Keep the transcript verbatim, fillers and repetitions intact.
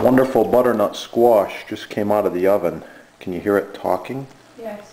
Wonderful butternut squash just came out of the oven. Can you hear it talking? Yes.